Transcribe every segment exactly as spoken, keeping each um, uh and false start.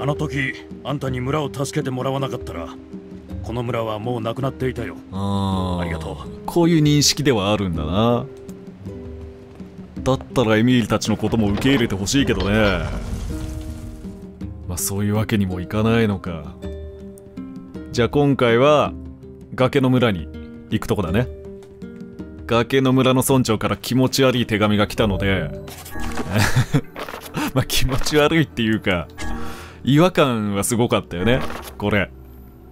あの時あんたに村を助けてもらわなかったらこの村はもうなくなっていたよ。ああ、ありがとう。こういう認識ではあるんだな。だったらエミールたちのことも受け入れてほしいけどね。まあそういうわけにもいかないのか。じゃあ今回は崖の村に行くとこだね。崖の村の村長から気持ち悪い手紙が来たのでまあ気持ち悪いっていうか違和感はすごかったよね。これ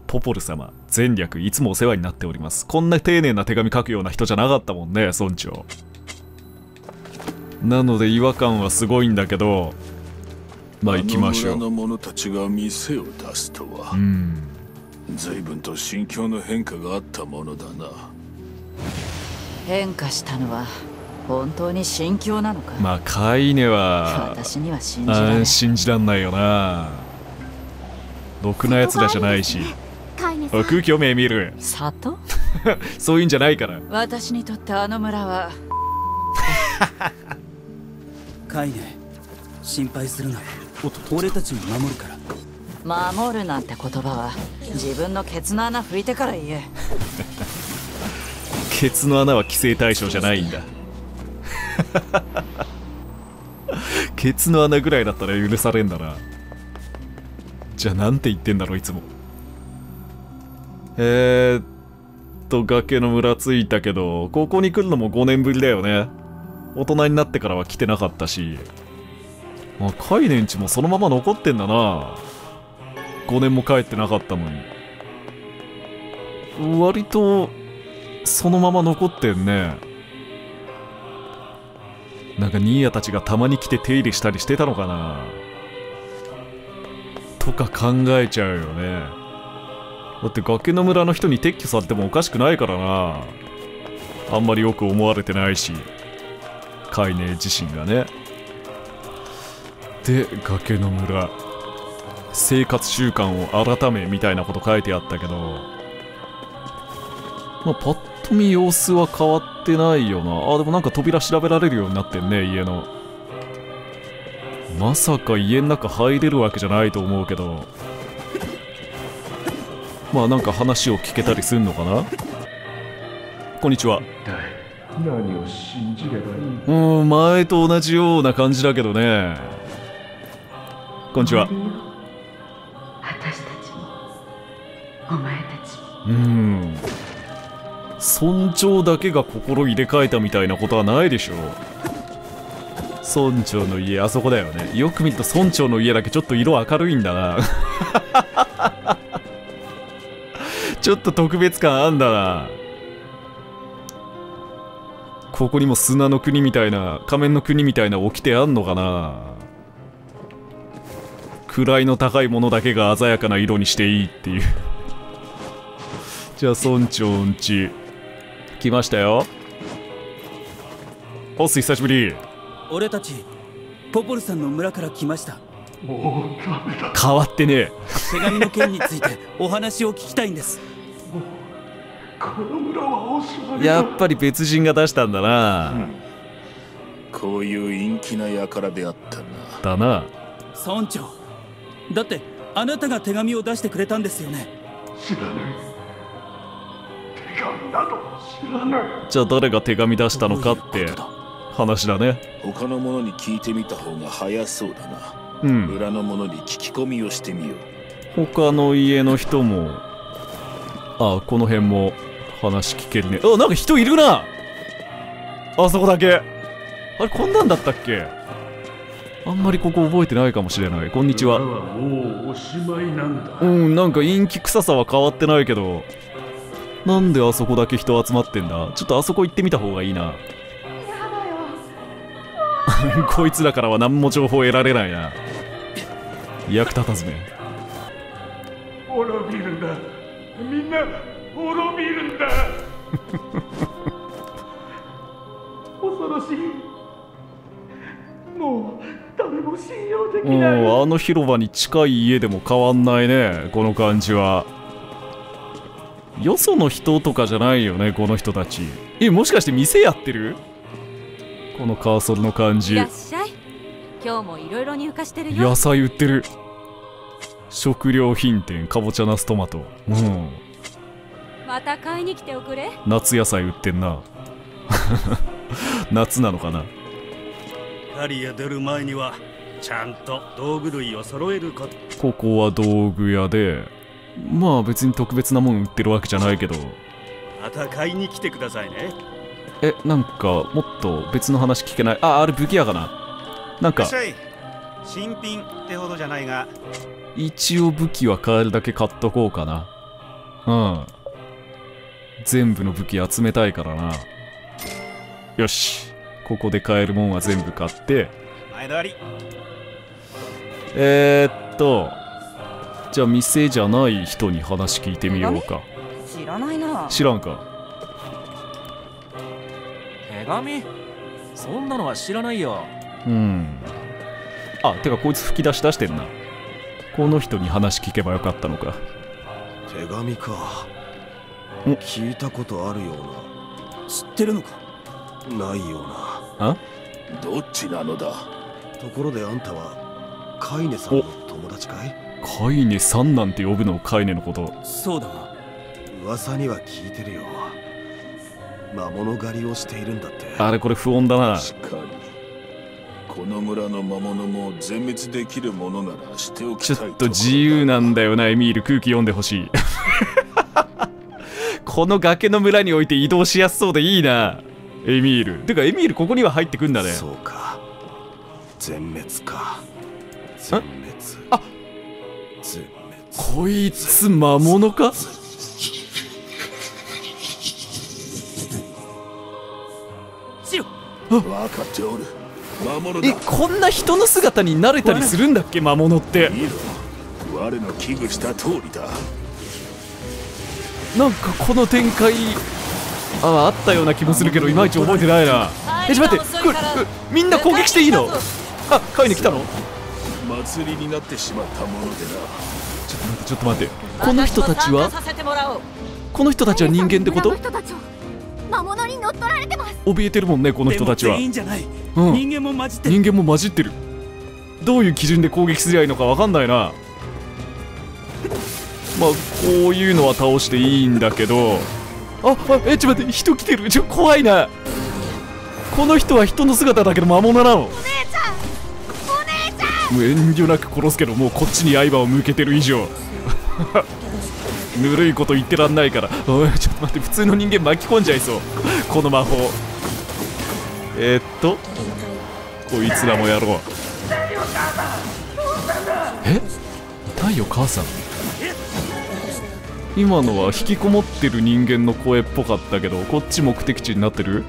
ポポル様、前略いつもお世話になっております。こんな丁寧な手紙書くような人じゃなかったもんね、村長。なので違和感はすごいんだけど、まあ行きましょう。あの村の者たちが店を出すとは、うん、随分と心境の変化があったものだな。変化したのは本当に心境なのか。まあカイネは私には信じられない。信じらんないよな。ろくなやつらじゃないし。空気読め見る里そういうんじゃないから。私にとってあの村はカイネ、心配するな。俺たちも守るから。守るなんて言葉は自分のケツの穴拭いてから言えケツの穴は規制対象じゃないんだケツの穴ぐらいだったら許されんだな。じゃあなんて言ってんだろういつも。えー、っと崖の村着いたけど、ここに来るのもごねんぶりだよね。大人になってからは来てなかったし、あ、カイネんちもそのまま残ってんだな。ごねんも帰ってなかったのに割とそのまま残ってんね。なんかニーヤたちがたまに来て手入れしたりしてたのかなとか考えちゃうよね。だって崖の村の人に撤去されてもおかしくないからな。あんまりよく思われてないし、カイネ自身がね。で崖の村生活習慣を改めみたいなこと書いてあったけど、まあ、パッと見様子は変わってないよな。あ、でもなんか扉調べられるようになってんね、家の。まさか家の中入れるわけじゃないと思うけど、まあなんか話を聞けたりすんのかな。こんにちは。何を信じればいい？うん、前と同じような感じだけどね。こんにちは。私たちもお前たちも。うん。村長だけが心入れ替えたみたいなことはないでしょう。村長の家あそこだよね。よく見ると村長の家だけちょっと色明るいんだなちょっと特別感あんだな。ここにも砂の国みたいな、仮面の国みたいな掟あんのかな。位の高いものだけが鮮やかな色にしていいっていうじゃあ村長んち来ましたよ。ホス、久しぶり。俺たちポポルさんの村から来ました。もうダメだ。変わってねえ手紙の件についてお話を聞きたいんです。もうこの村はおしまいだ。やっぱり別人が出したんだな、うん、こういう陰気な輩であったな。だな。村長、だってあなたが手紙を出してくれたんですよね。知らない。じゃあ誰が手紙出したのかって話だね。他の者に聞いてみた方が早そうだな。うん。裏の者に聞き込みをしてみよう。他の家の人も、あ、この辺も話聞けるね。あ、なんか人いるな。あそこだけ。あれこんなんだったっけ？あんまりここ覚えてないかもしれない。こんにちは。もうおしまいなんだ。うん、なんか陰気臭さは変わってないけど。なんであそこだけ人集まってんだ。ちょっとあそこ行ってみた方がいいなこいつらからは何も情報得られないな。役立たずめ。滅びるんだ。みんな滅びるんだ恐ろしい。もう誰も信用できない。もうあの広場に近い家でも変わんないね、この感じは。よその人とかじゃないよね、この人たち。え、もしかして店やってる？このカーソルの感じ。いらっしゃい。今日もいろいろ入荷してるよ。野菜売ってる。食料品店、かぼちゃ、ナス、トマト。うん。また買いに来ておくれ。夏野菜売ってんな。夏なのかな。狩りへ出る前にはちゃんと道具類を揃えること。ここは道具屋で、まあ別に特別なもん売ってるわけじゃないけど。また買いに来てくださいね。え、なんかもっと別の話聞けない。あ、あれ武器屋かな。なんか新品ってほどじゃないが、一応武器は買えるだけ買っとこうかな。うん、全部の武器集めたいからな。よし、ここで買えるもんは全部買って。前通り。えーっと、じゃあ店じゃない人に話聞いてみようか。知らないな。知らんか。手紙？そんなのは知らないよ。うん。あ、てかこいつ吹き出し出してんな。この人に話聞けばよかったのか。手紙か。聞いたことあるような。知ってるのか？ないよな。あ？どっちなのだ。ところであんたはカイネさんの友達かい？カイネさんなんて呼ぶの、カイネのこと。そうだな。噂には聞いてるよ。魔物狩りをしているんだって。あれ、これ不穏だな。確かにこの村の魔物も全滅できるものならしておきたい。ちょっと自由なんだよな、エミール。空気読んでほしい。この崖の村において移動しやすそうでいいな、エミール。てかエミール、ここには入ってくんだね。そうか、全滅か。全滅。あ、全滅。こいつ魔物か。シロ、分かっておる。魔物だ。え、こんな人の姿に慣れたりするんだっけ、魔物って。見ろ、我の危惧した通りだ。なんかこの展開、あ, あったような気もするけど、いまいち覚えてないな。え、ちょっと待って、これみんな攻撃していいの？あ、カイネ来たの？祭りになってしまったものでな。ちょっと待って、ちょっと待って。この人たちは、この人たちは人間ってこと？魔物に乗っ取られてます。怯えてるもんね、この人たちは。うん、人間も混じってる。人間も混じってる。どういう基準で攻撃すりゃいいのかわかんないな。まあこういうのは倒していいんだけど。あっ、え、ちょっと待って、人来てる。ちょ、怖いな。この人は人の姿だけど魔物なの。お姉ちゃん、お姉ちゃん、もう遠慮なく殺すけど、もうこっちに刃を向けてる以上ぬるいこと言ってらんないから。おい、ちょっと待って、普通の人間巻き込んじゃいそうこの魔法。えー、っとこいつらもやろう。え、痛いよ母さん。今のは引きこもってる人間の声っぽかったけど、こっち目的地になってる。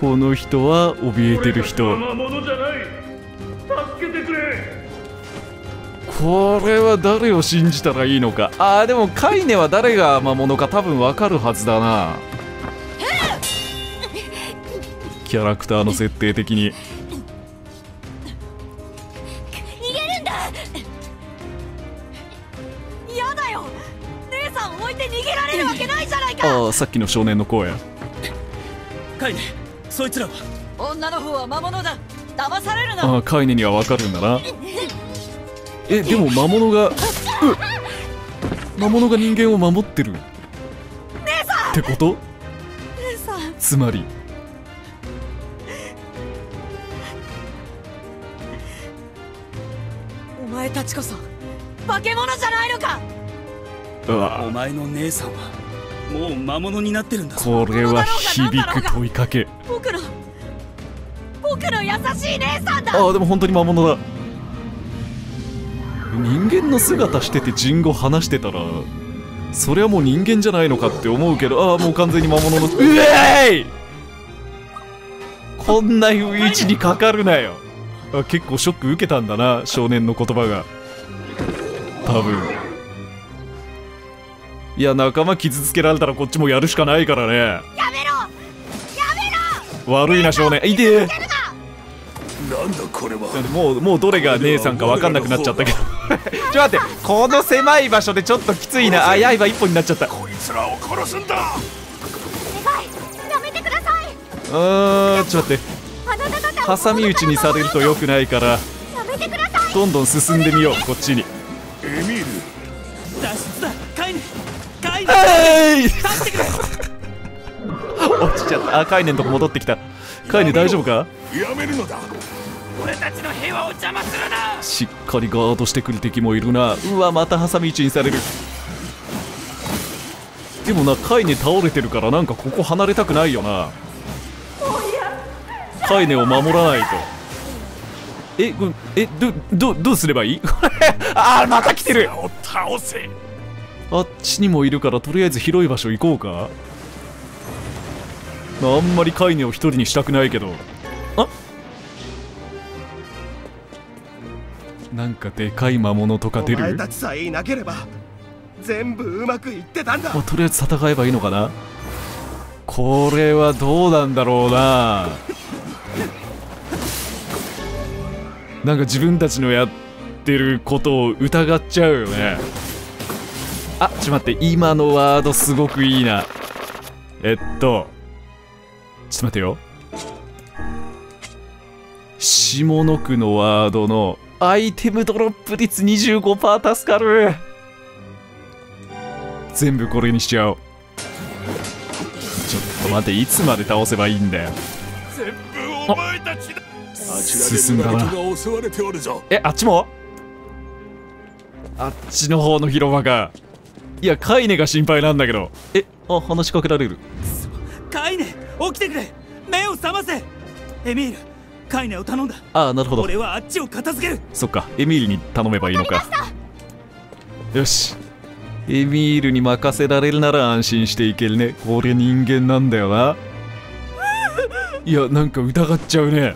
この人は怯えてる人。これは誰を信じたらいいのか。あー、でもカイネは誰が魔物か多分わかるはずだな、キャラクターの設定的に。ああ、さっきの少年の声。カイネ、そいつらは。女の方は魔物だ。騙されるな。ああ、カイネにはわかるんだな。え、でも魔物が、うっ、魔物が人間を守ってる。姉さんってこと？姉さん。つまりお前たちこそ化け物じゃないのか。うわ、お前の姉さんはもう魔物になってるんだ。これは響く問いかけ。僕の僕の優しい姉さんだ。ああ、でも本当に魔物だ。人間の姿してて人語話してたら、それはもう人間じゃないのかって思うけど、ああ、もう完全に魔物の。うえーい、こんな不意地にかかるなよ。あ、結構ショック受けたんだな、少年の言葉が。多分、いや、仲間傷つけられたらこっちもやるしかないからね。やめろ、やめろ。悪いな少年。いてえ。なんだこれは。もうもうどれが姉さんかわかんなくなっちゃったけど。ちょっと待って、この狭い場所でちょっときついな。あ、刃一本になっちゃった。こいつらを殺すんだ。お願い、やめてください。うーん、ちょっと待って、挟み撃ちにされると良くないから。やめててください。どんどん進んでみよう、こっちに。エミール脱出だ。カイネン、カイネン、えい、助けてくれ。落ちちゃった。あ、カイネンのとこ戻ってきた。カイネン大丈夫か。やめるのだ、俺たちの平和を邪魔するな。しっかりガードしてくる敵もいるな。うわ、またハサミ位置にされる。でもな、カイネン倒れてるからなんかここ離れたくないよな。カイネンを守らないと。え、うん、え、ど、ど、どうすればいい。あー、また来てる。倒せ。あっちにもいるから、とりあえず広い場所行こうか。あんまりカイネンを一人にしたくないけど。あ、なんかでかい魔物とか出る。お前たちさえいなければ全部うまくいってたんだ。まあ、とりあえず戦えばいいのかな。これはどうなんだろうな。なんか自分たちのやってることを疑っちゃうよね。あ、ちょっと待って、今のワードすごくいいな。えっとちょっと待てよ、下の句のワードのアイテムドロップ率 にじゅうごパーセント 助かる。全部これにしちゃおう。ちょっと待て、いつまで倒せばいいんだよ。進んだな。え、あっちも、あっちの方の広場か。いや、カイネが心配なんだけど。え、あ、話しかけられる。カイネ、起きてくれ、目を覚ませ。エミール、カイネを頼んだ。ああ、なるほど。俺はあっちを片付ける。そっか、エミールに頼めばいいのか。よし、エミールに任せられるなら安心していけるね。これ人間なんだよな。いや、なんか疑っちゃうね、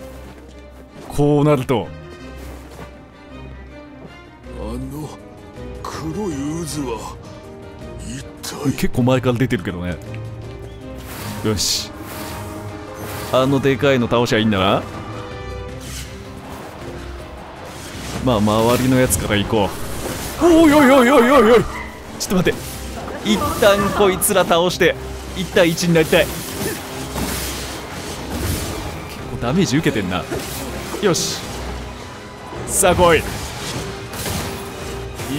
こうなると。あの黒い渦は一体。結構前から出てるけどね。よし、あのでかいの倒しゃいいんだな。まあ、周りのやつから行こう。おいおいおいおいおいおい、ちょっと待って、一旦こいつら倒していち対いちになりたい。結構ダメージ受けてんな。よし、さあ来い、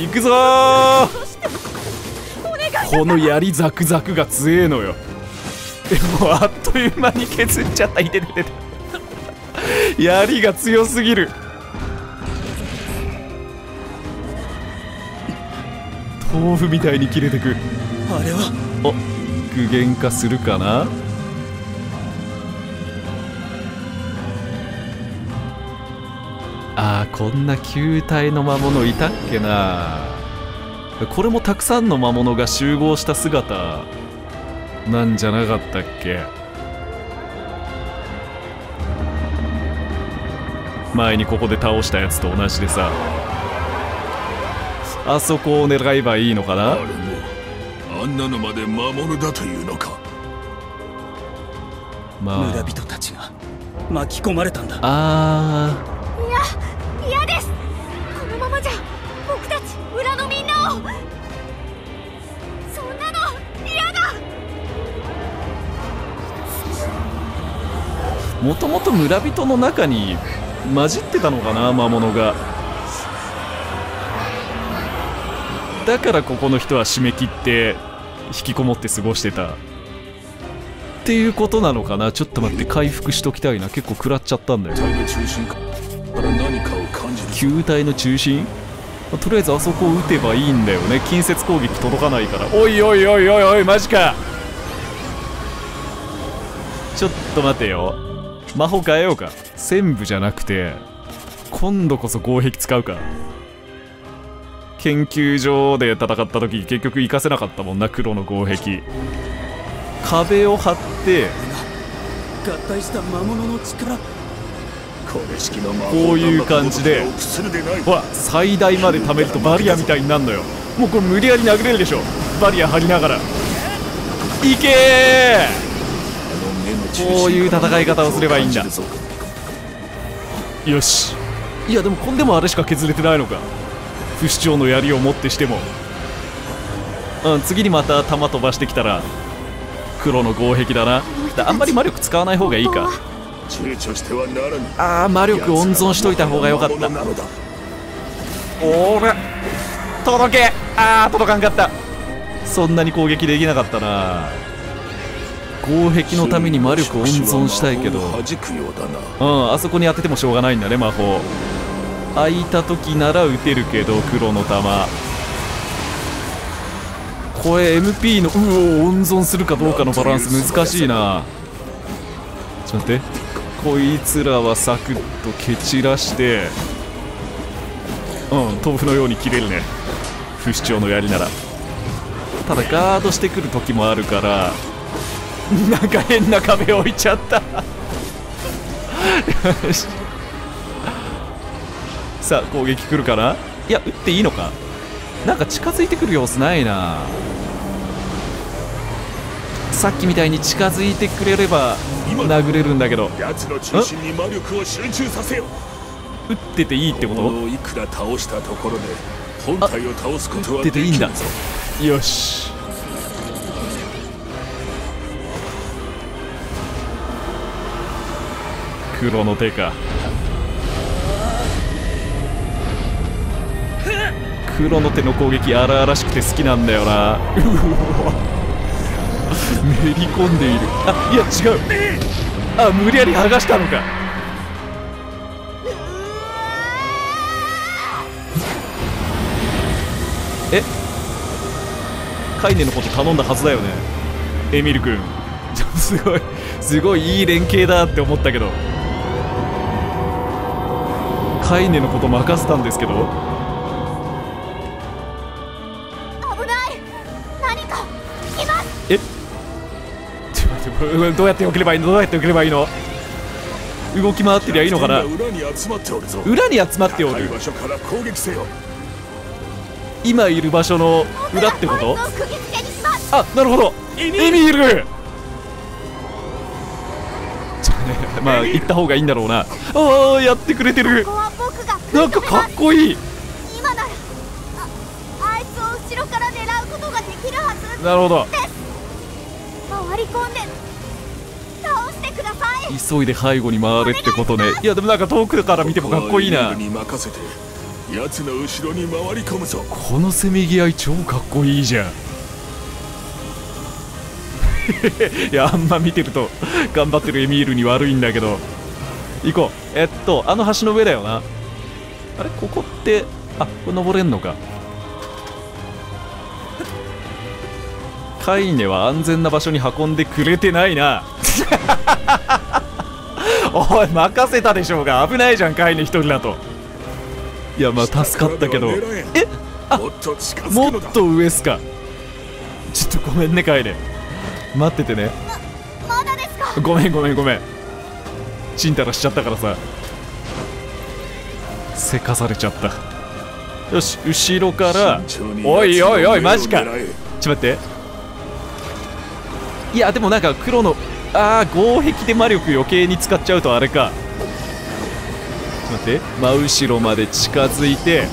行くぞー。この槍ザクザクが強えのよ。でもあっという間に削っちゃった。いてててて、槍が強すぎる。豆腐みたいに切れてく。あれは、お、具現化するかな。あー、こんな球体の魔物いたっけな。これもたくさんの魔物が集合した姿なんじゃなかったっけ。前にここで倒したやつと同じでさ。あそこを狙えばいいのかな。あれも、あんなのまで魔物だというのか。まあ、村人たちが巻き込まれたんだ。ああ、いや、嫌です。このままじゃ僕たち村のみんなを。そんなの嫌だ。もともと村人の中に混じってたのかな、魔物が。だからここの人は締め切って引きこもって過ごしてたっていうことなのかな。ちょっと待って、回復しときたいな。結構食らっちゃったんだよ。球体の中心、まあ、とりあえずあそこを撃てばいいんだよね。近接攻撃届かないから。おいおいおいおいおい、マジか。ちょっと待てよ、魔法変えようか。戦部じゃなくて今度こそ攻撃使うか。研究所で戦った時結局活かせなかったもんな、黒の合壁。壁を張って合体した魔物の力、こういう感じでほら最大まで貯めるとバリアみたいになるのよ。もうこれ無理やり殴れるでしょ、バリア張りながら。いけー。こういう戦い方をすればいいんだ。よし、いやでもこんでもあれしか削れてないのか。不死鳥の槍を持ってしても、うん、次にまた弾飛ばしてきたら黒の合壁だな。だ、あんまり魔力使わない方がいいか。躊躇してはならぬ。ああ、魔力温存しといた方が良かった。おら、届け。ああ、届かんかった。そんなに攻撃できなかったな。攻撃のために魔力温存したいけど、うん、あそこに当ててもしょうがないんだね。魔法空いた時なら打てるけど、黒の玉これ エムピー のうお温存するかどうかのバランス難しいな。ちょっと待って、こいつらはサクッと蹴散らして、うん、豆腐のように切れるね、不死鳥の槍なら。ただガードしてくる時もあるから、なんか変な壁置いちゃったよし、さあ攻撃来るかな。いや、打っていいのか。なんか近づいてくる様子ないな。さっきみたいに近づいてくれれば殴れるんだけど。奴の中心に魔力を集中させよ。打ってていいってこと？いくら倒したところで本体を倒すことはできんぞ。よし、黒の手か。黒の手の攻撃荒々しくて好きなんだよな。うわ、めり込んでいる。あ、いや違う、あ、無理やり剥がしたのか。え、カイネのこと頼んだはずだよね、エミル君すごいすごいいい連携だって思ったけど、カイネのこと任せたんですけど。どうやってよければいいの、どうやってよければいいの。動き回ってりゃいいのかな。裏に集まっておるぞ。裏に集まっておる。今いる場所の裏ってこと？あ、なるほど、エミール。まあ行った方がいいんだろうな。ああ、やってくれてる。なんかかっこいい。今ならあいつを後ろから狙うことができるはず。なるほど。回り込んで倒してください。急いで背後に回れってことね。いやでもなんか遠くから見てもかっこいいな。このせめぎ合い超かっこいいじゃんいや、あんま見てると頑張ってるエミールに悪いんだけど、行こう。えっとあの橋の上だよな。あれ、ここって、あ、これ登れんのか。カイネは安全な場所に運んでくれてないなおい、任せたでしょうが。危ないじゃん、カイネ一人だと。いや、まあ助かったけど。え、あ、もっと上っすか。ちょっとごめんね、カイネ、待っててね。ま、まだですか。ごめんごめんごめん、チンタラしちゃったからさ、せかされちゃった。よし、後ろから。おいおいおい、マジか。ちょっと待って、いやでもなんか黒の、ああ、合壁で魔力余計に使っちゃうとあれか。ちょっと待って、真後ろまで近づいて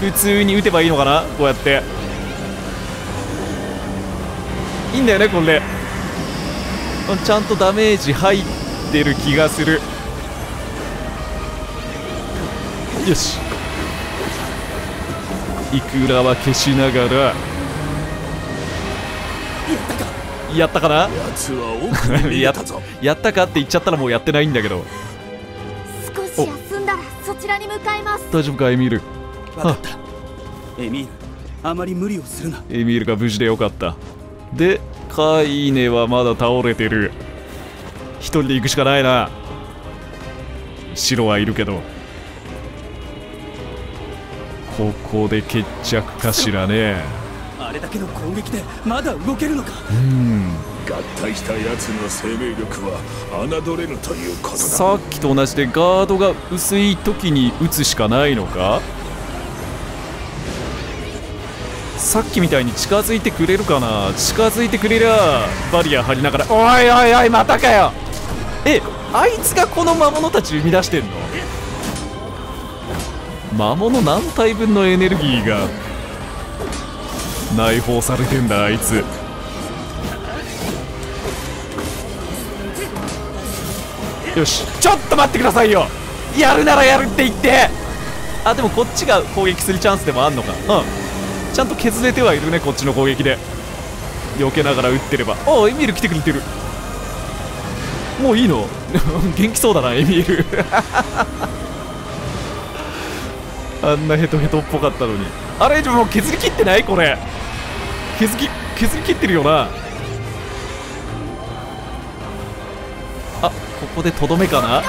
普通に打てばいいのかな。こうやっていいんだよね、これ。ちゃんとダメージ入ってる気がする。よし、いくらは消しながらやったかなや, やったかって言っちゃったらもうやってないんだけど。少し休んだらそちらに向かいます。大丈夫か、エミール。分かったエミール、あまり無理をするな。エミールが無事でよかった。で、カイネはまだ倒れてる。一人で行くしかないな。白はいるけど、ここで決着かしらね。あれだけの攻撃でまだ動けるのか。うん、合体したやつの生命力は侮れるということだ。さっきと同じでガードが薄い時に打つしかないのか。さっきみたいに近づいてくれるかな。近づいてくれりゃバリア張りながら。おいおいおい、またかよ。え、あいつがこの魔物たち生み出してんの？魔物何体分のエネルギーが内包されてんだ、あいつ。よし、ちょっと待ってくださいよ、やるならやるって言って。あ、でもこっちが攻撃するチャンスでもあんのか。うん、ちゃんと削れてはいるね、こっちの攻撃で避けながら撃ってれば。おお、エミール来てくれてる。もういいの元気そうだな、エミールあんなヘトヘトっぽかったのに。あれ、もう削り切ってないこれ。削り削り切ってるよな。あ、ここでとどめかな。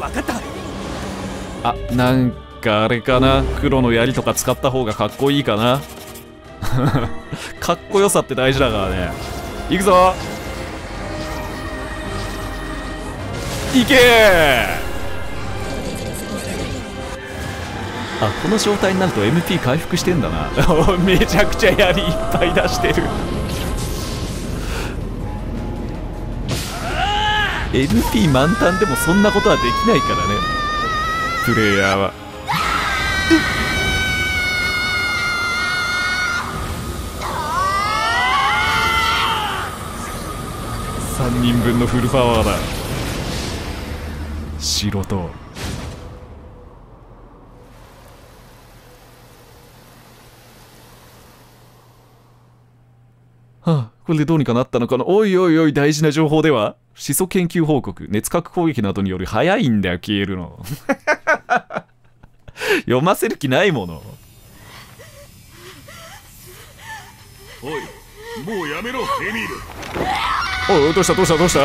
分かった。あ、なんかあれかな、黒の槍とか使った方がかっこいいかなかっこよさって大事だからね。いくぞ、いけー。あ、この状態になると エムピー 回復してんだなめちゃくちゃ槍いっぱい出してるエムピー 満タンでもそんなことはできないからね、プレイヤーは。さんにんぶんのフルパワーだ。白とはあ、これでどうにかなったのかな。おいおいおい、大事な情報では、始祖研究報告、熱核攻撃などにより早いんだよ、消えるの読ませる気ないもの。おい、もうやめろ、エミール。おい、どうしたどうしたどうした。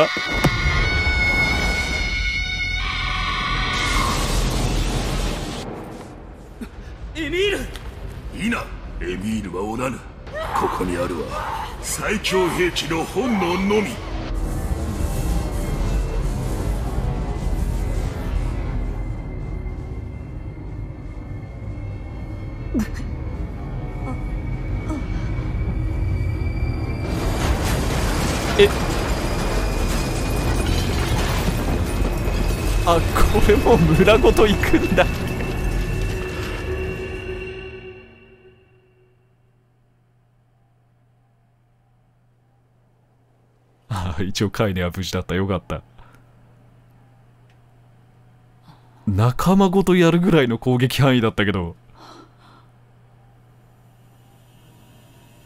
エミール、いいな、エミールはおらぬ。ここにあるは最強兵器の本能のみ。え、あ、これもう村ごと行くんだあ、一応カイネは無事だった、よかった。仲間ごとやるぐらいの攻撃範囲だったけど。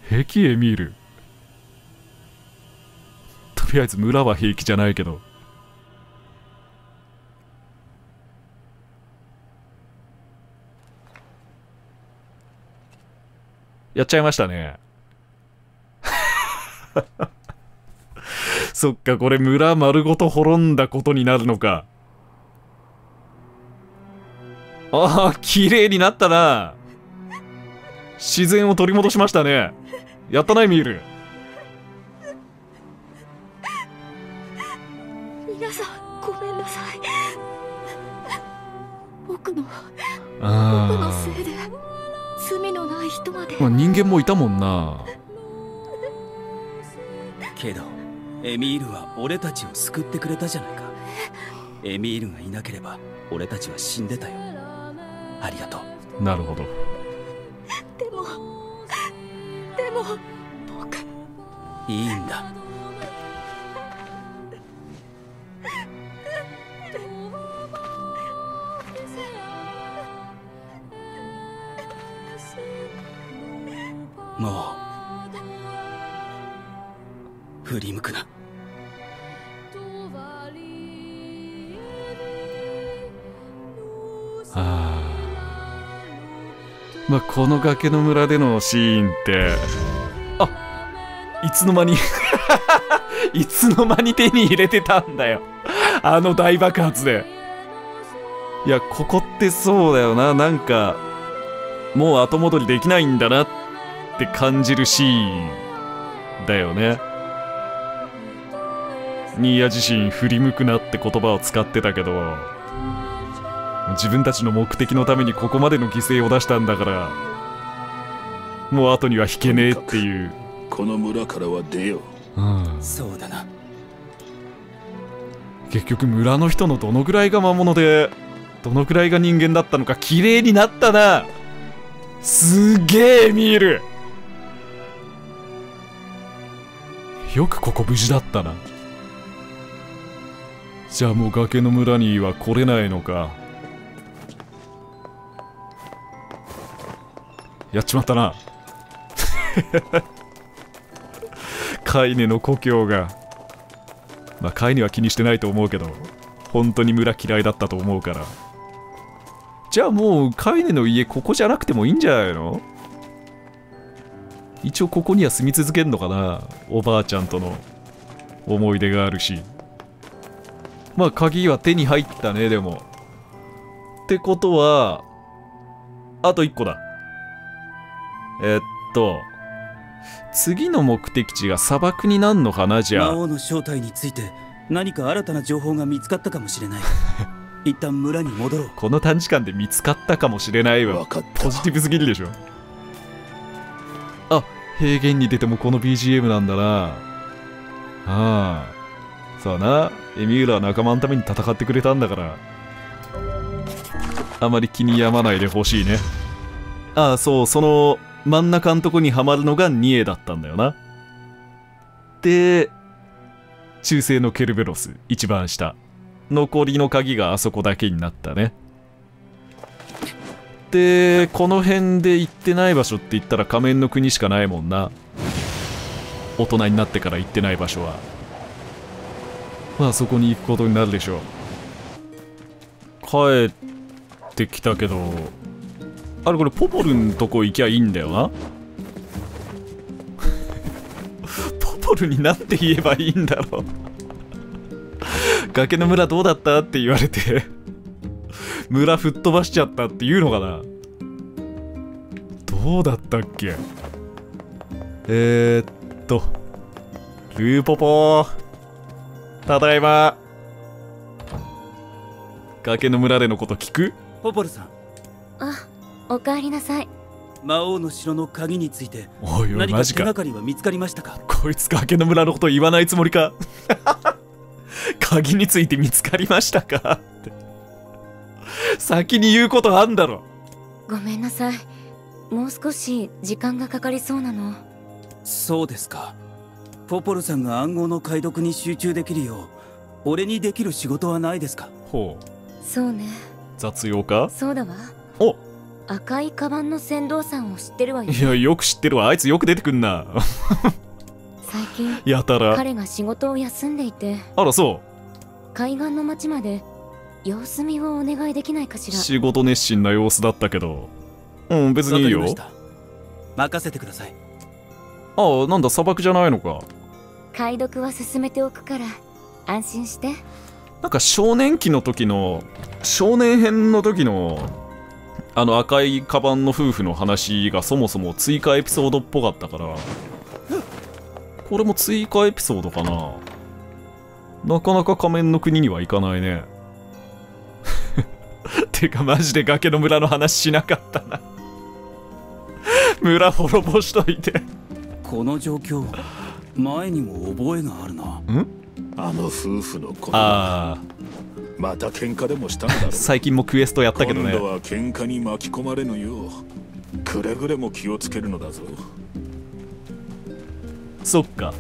平気、エミール。とりあえず村は平気じゃないけど。やっちゃいましたねそっか、これ村丸ごと滅んだことになるのか。ああ、綺麗になったな。自然を取り戻しましたね。やったな、エミール。ああ、人間もいたもんな。けどエミールは俺たちを救ってくれたじゃないか。エミールがいなければ俺たちは死んでたよ。ありがとう。なるほど。でもでも僕、いいんだ。もう振り向くな。はあ、まあこの崖の村でのシーンって、あ、いつの間にいつの間に手に入れてたんだよあの大爆発で。いや、ここってそうだよな、なんかもう後戻りできないんだなってって感じるシーンだよね。ニーヤ自身振り向くなって言葉を使ってたけど、自分たちの目的のためにここまでの犠牲を出したんだから、もう後には引けねえっていう。この村からは出よう、うん、そうだな。結局村の人のどのぐらいが魔物でどのぐらいが人間だったのか、綺麗になったな。すげえ、エミール。よくここ無事だったな。じゃあもう崖の村には来れないのか。やっちまったな。カイネの故郷が。まあカイネは気にしてないと思うけど、本当に村嫌いだったと思うから。じゃあもうカイネの家ここじゃなくてもいいんじゃないの？一応ここには住み続けるのかな。おばあちゃんとの思い出があるし。まあ鍵は手に入ったね、でも。ってことは、あといっこだ。えっと、次の目的地が砂漠になんのかな、じゃあ。魔王の正体について何か新たな情報が見つかったかもしれない。一旦村に戻ろう。この短時間で見つかったかもしれないわ。ポジティブすぎるでしょ。あ、平原に出てもこの ビージーエム なんだな。ああ。そうな、エミューラは仲間のために戦ってくれたんだから、あまり気に病まないでほしいね。ああ、そう、その真ん中のとこにはまるのがニエだったんだよな。で、中世のケルベロス、一番下。残りの鍵があそこだけになったね。で、この辺で行ってない場所って言ったら仮面の国しかないもんな。大人になってから行ってない場所は。まあそこに行くことになるでしょう。帰ってきたけど、あれこれポポルンとこ行きゃいいんだよな。ポポルになんて言えばいいんだろう。崖の村どうだったって言われて村吹っ飛ばしちゃったっていうのかな。どうだったっけ。えー、っとルーポポー、ただいま。崖の村でのこと聞く？ポポルさん。あ、おかえりなさい。魔王の城の鍵について、おいおい、何か手がかりは見つかりましたか？こいつ崖の村のこと言わないつもりか。鍵について見つかりましたかって先に言うことあんだろ。ごめんなさい。もう少し時間がかかりそうなの。そうですか。ポポルさんが暗号の解読に集中できるよう、俺にできる仕事はないですか？ほう。そうね。雑用か？そうだわ。お、赤いカバンの船頭さんを知ってるわよ。いや、よく知ってるわ。あいつよく出てくんな。最近やたら彼が仕事を休んでいて。あら、そう。海岸の町まで様子見をお願いできないかしら。仕事熱心な様子だったけど。うん、別にいいよ。任せてください。ああ、なんだ、砂漠じゃないのか。解読は進めておくから安心して。なんか少年期の時の少年編の時のあの赤いカバンの夫婦の話がそもそも追加エピソードっぽかったから、これも追加エピソードかな。なかなか仮面の国には行かないね。てかマジで崖の村の話しなかったな。村滅ぼしといて。この状況、前にも覚えがあるな。ん？あの夫婦のこと。ああ。また喧嘩でもしたんだろう。最近もクエストやったけどね。今度は喧嘩に巻き込まれぬよう、くれぐれも気をつけるのだぞ。そっか。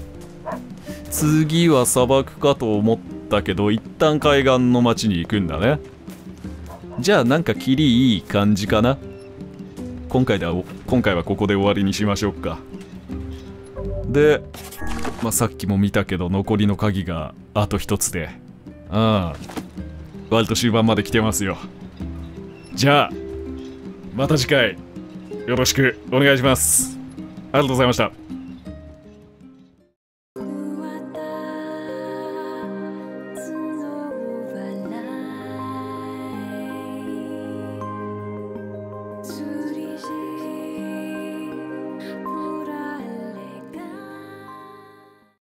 次は砂漠かと思ったけど、一旦海岸の町に行くんだね。じゃあなんかキリいい感じかな。今回では、今回はここで終わりにしましょうか。で、まあ、さっきも見たけど残りの鍵があと一つで、ああ、割と終盤まで来てますよ。じゃあまた次回よろしくお願いします。ありがとうございました。